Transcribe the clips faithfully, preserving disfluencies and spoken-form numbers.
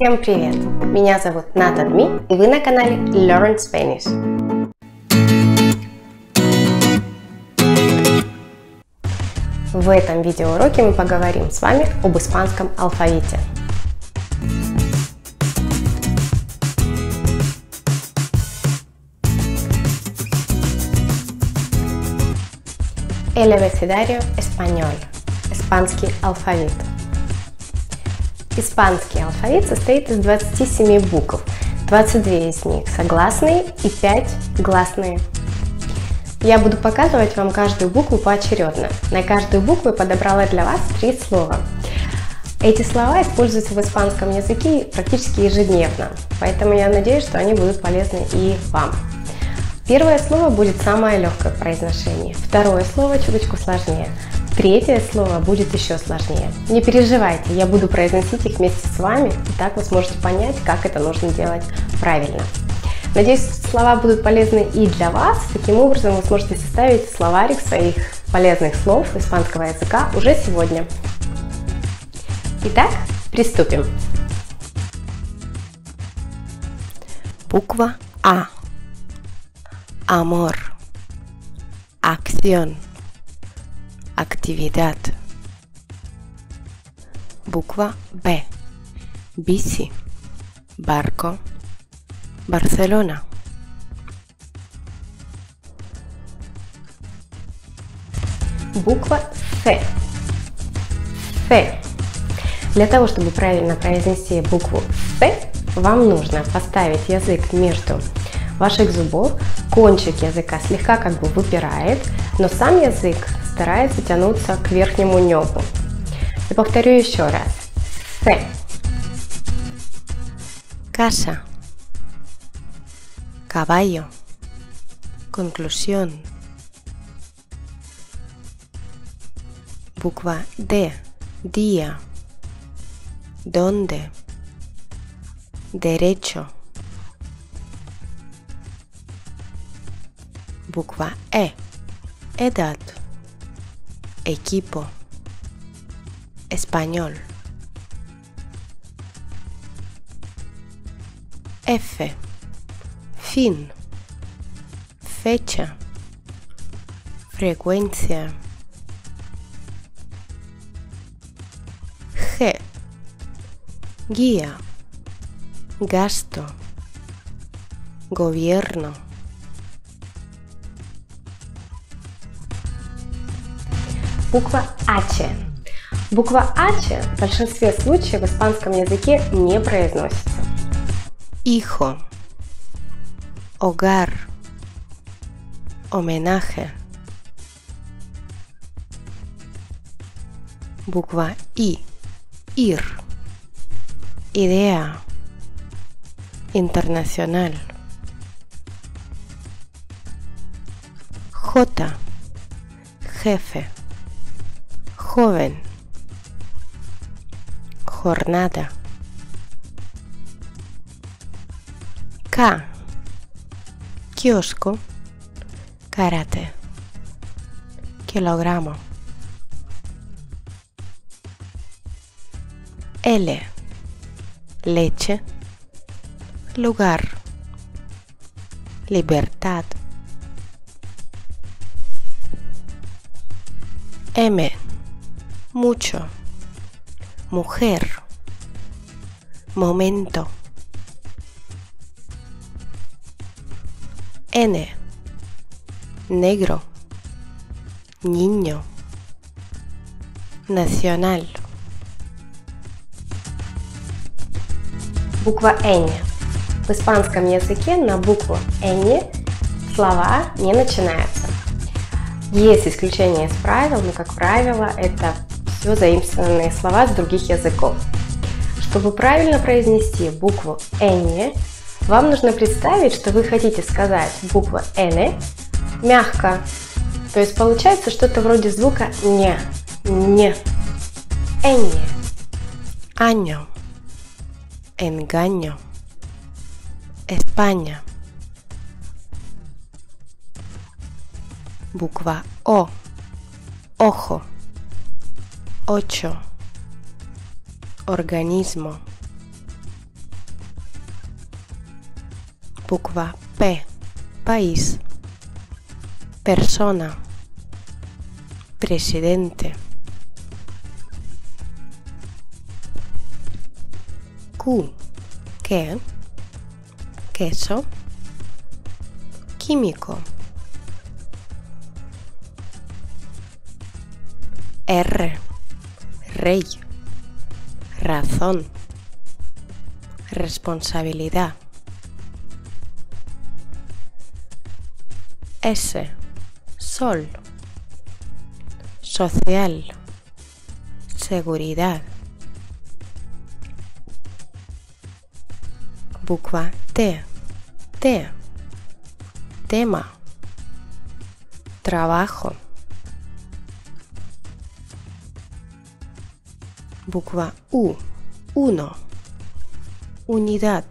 Всем привет! Меня зовут Ната Дми, и вы на канале Learn Spanish. В этом видеоуроке мы поговорим с вами об испанском алфавите. El abecedario español. Испанский алфавит. Испанский алфавит состоит из двадцати семи букв, двадцать две из них согласные и пять гласные. Я буду показывать вам каждую букву поочередно. На каждую букву я подобрала для вас три слова. Эти слова используются в испанском языке практически ежедневно, поэтому я надеюсь, что они будут полезны и вам. Первое слово будет самое легкое в произношении, второе слово чуточку сложнее. Третье слово будет еще сложнее. Не переживайте, я буду произносить их вместе с вами, и так вы сможете понять, как это нужно делать правильно. Надеюсь, слова будут полезны и для вас. Таким образом, вы сможете составить словарик своих полезных слов испанского языка уже сегодня. Итак, приступим. Буква А. Амор. Аксион. Actividad. Буква Б. Bici. Barco. Barcelona. Буква С. С. Для того, чтобы правильно произнести букву С, вам нужно поставить язык между ваших зубов, кончик языка слегка как бы выпирает, но сам язык старается тянуться к верхнему небу. Я повторю еще раз. С. Casa. Caballo. Conclusión. Буква Д. Día. Donde. Derecho. Буква Э. Edad. Equipo. Español. F. Fin. Fecha. Frecuencia. G. Guía. Gasto. Gobierno. Буква H. Буква H в большинстве случаев в испанском языке не произносится. Hijo. Hogar. Homenaje. Буква I. Ir. Idea. Internacional. J. Jefe. Joven. Jornada. K. Kiosco. Karate. Kilogramo. L. Leche. Lugar. Libertad. M. Mucho. Mujer. Momento. N. Negro. Niño. Nacional. Буква Н. В испанском языке на букву Н слова не начинаются. Есть исключения из правил, но, как правило, это все заимствованные слова с других языков. Чтобы правильно произнести букву «н», вам нужно представить, что вы хотите сказать букву «н» мягко. То есть получается что-то вроде звука «не», «не», «н», «año», «engaño», «España». Буква О. Ojo. Ocho. Organismo. Буква П. País. Persona. Presidente. Q. Que. Queso. Químico. R. Rey. Razón. Responsabilidad. S. Sol. Social. Seguridad. Буква Т. T. Tema. Trabajo. Буква У. Uno. Unidad.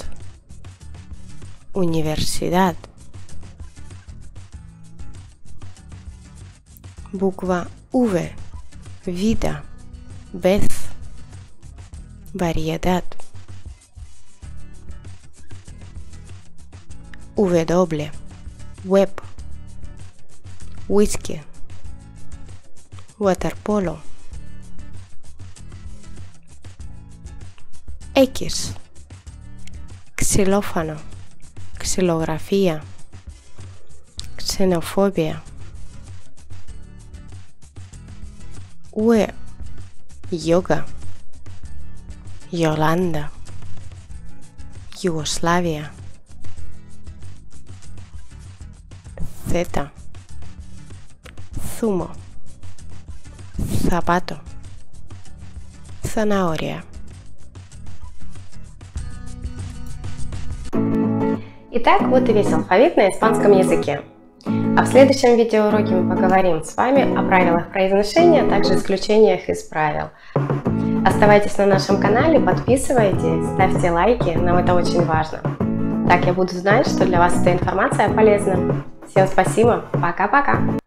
Universidad. Буква V. Vida. Vez. Variedad. W. Web. Whisky. Waterpolo. X. Xilófano. Xilografía. Xenofobia. U. Yoga. Yolanda. Yugoslavia. Z. Zumo. Zapato. Zanahoria. Итак, вот и весь алфавит на испанском языке. А в следующем видеоуроке мы поговорим с вами о правилах произношения, а также исключениях из правил. Оставайтесь на нашем канале, подписывайтесь, ставьте лайки, нам это очень важно. Так я буду знать, что для вас эта информация полезна. Всем спасибо, пока-пока!